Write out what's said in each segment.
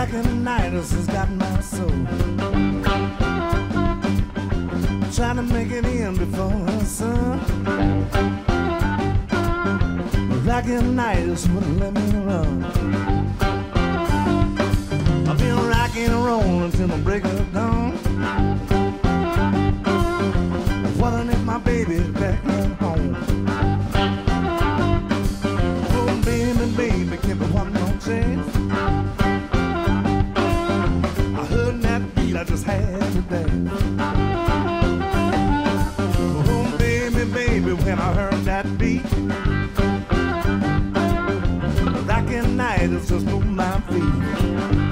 Lachianitis has got my soul, trying to make it in before her son. Lachianitis wouldn't let me run. I've been rocking and rolling until the break of dawn. Wondering if my baby's back at home. Oh baby, baby, give me one more chance. I just had today. Oh, baby, baby, when I heard that beat, Lachianitis just moved my feet.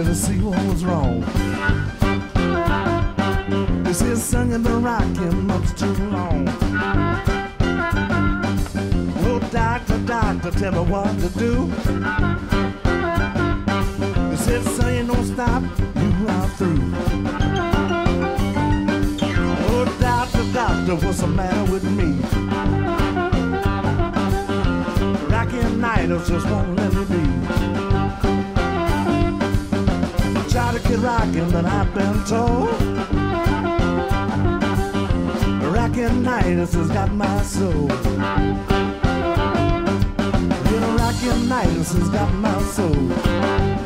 To see what was wrong. This is singing the rockin' much too long. Oh, doctor, doctor, tell me what to do. This is saying don't stop, you are through. Oh, doctor, doctor, what's the matter with me? Lachianitis just won't let me be. Try to get rockin', but I've been told Rockinitus has got my soul. Yeah, Rockinitus has got my soul.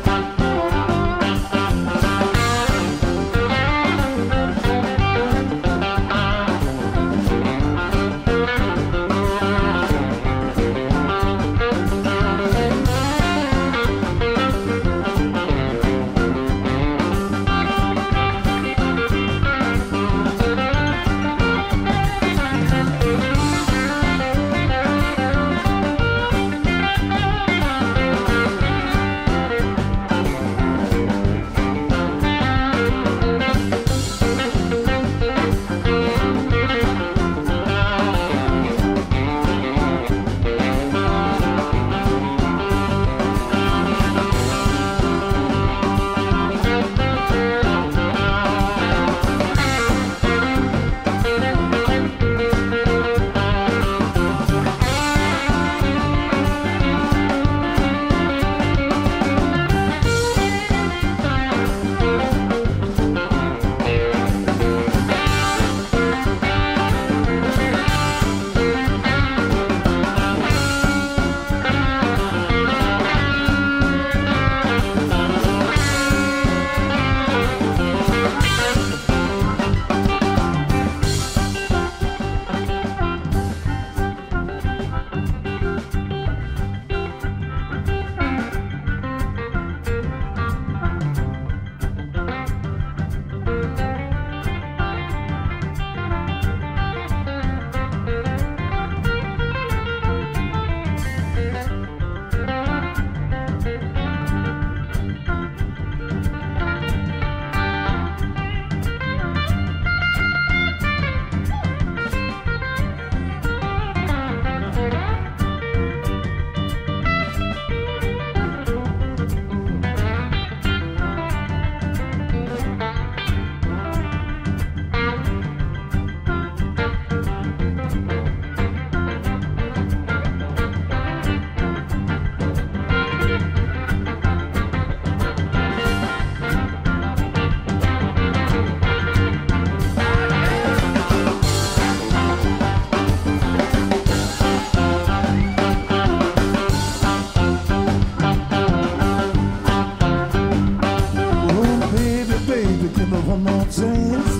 river for more chance.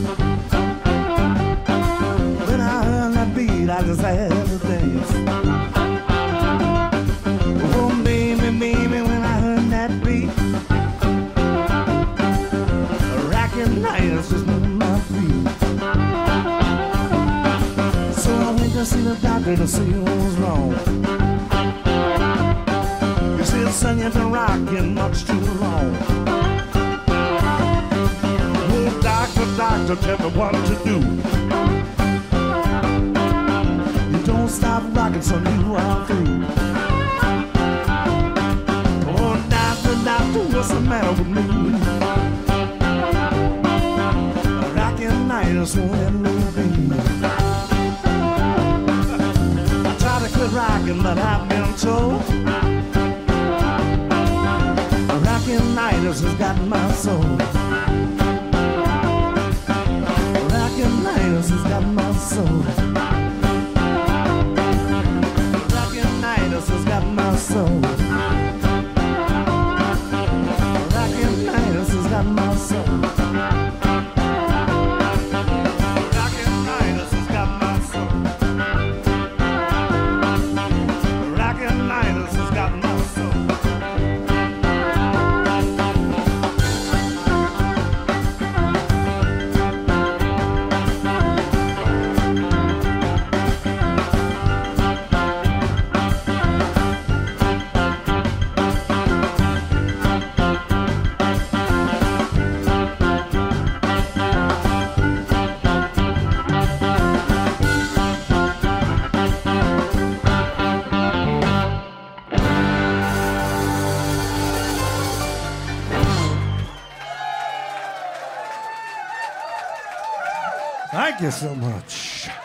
When I heard that beat, I just had to dance. Oh, baby, baby, when I heard that beat, Rockinitus just moved my feet. So I went to see the doctor to see what was wrong. Son, you've been rocking much too long. Oh, doctor, doctor, tell me what to do. You don't stop rocking, so you are through. Oh, doctor, doctor, what's the matter with me? Rockinitus won't let me be. I tried to quit rocking, but I've been told Rockinitus has got my soul. Rockinitus has got my soul. Rockinitus has got my soul. Rockinitus has got my soul. Thank you so much.